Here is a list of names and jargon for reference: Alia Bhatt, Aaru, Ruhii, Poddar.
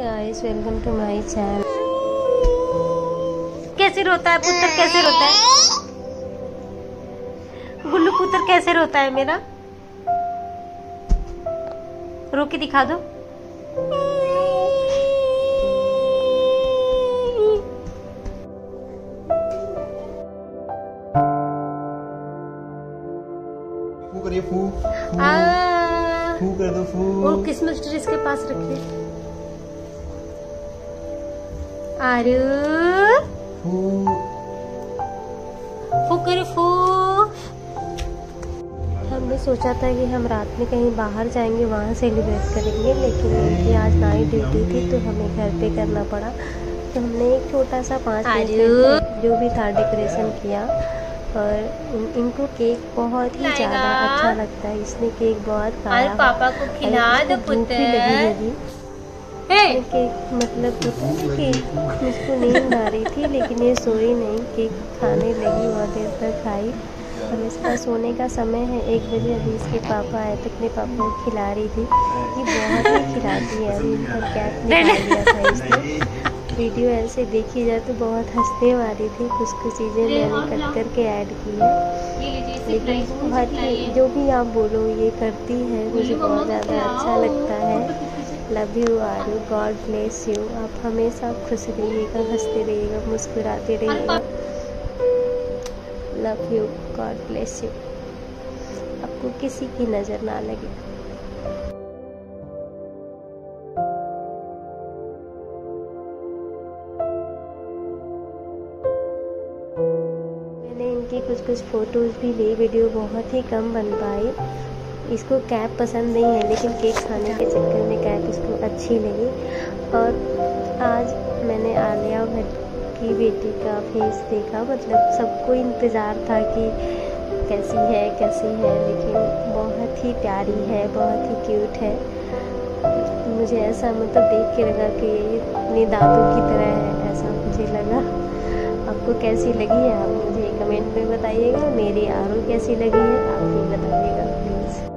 Guys welcome to my channel. कैसे रोता है पुत्र, कैसे रोता है गुल्लू पुत्र, कैसे रोता है मेरा? रो के दिखा दो। फू करिए, फू फू कर दो, फू। और क्रिसमस ट्री इसके पास रखिए। आरू फू करो, फू। हमने सोचा था कि हम रात में कहीं बाहर जाएंगे, वहाँ सेलिब्रेट करेंगे, लेकिन उनकी आज नाइट ड्यूटी थी तो हमें घर पे करना पड़ा। तो हमने एक छोटा सा 5 मिनट में जो भी था डेकोरेशन किया, और इनको केक बहुत ही ज़्यादा अच्छा लगता है, इसने केक बहुत खाया। पापा को खिला दो पुत्र। केक मतलब पता है कि उसको नींद आ रही थी, लेकिन ये सोई नहीं, केक खाने लगी, बहुत देर तक खाई। अब इसका सोने का समय है 1 बजे। अभी इसके पापा आए तो अपने पापा को खिला रही थी, ये बहुत ही खिलाती है। अभी इनका कैप निकाल लिया था इसने। वीडियो ऐसे देखी जाए तो बहुत हंसने वाली थी, कुछ चीज़ें मैंने कट करके ऐड की है, लेकिन बहुत ही जो भी आप बोलो ये करती है, मुझे बहुत ज़्यादा अच्छा लगता है। Love you Aaru, God bless you. आप हमेशा खुश रहिएगा, हंसते रहिएगा, मुस्कुराते रहिएगा। Love you, God bless you. आपको किसी की नज़र ना लगे। मैंने इनकी कुछ फोटोज़ भी ली, वीडियो बहुत ही कम बन पाई। इसको कैप पसंद नहीं है, लेकिन केक खाने के चक्कर में कैप इसको अच्छी लगी। और आज मैंने आलिया भट्ट की बेटी का फेस देखा, मतलब सबको इंतज़ार था कि कैसी है कैसी है, लेकिन बहुत ही प्यारी है, बहुत ही क्यूट है। मुझे ऐसा मतलब देख के लगा कि ये अपने दादू की तरह है, ऐसा मुझे लगा। आपको कैसी लगी है आप मुझे कमेंट में बताइएगा। मेरी आरू कैसी लगी है आप भी बताइएगा प्लीज़।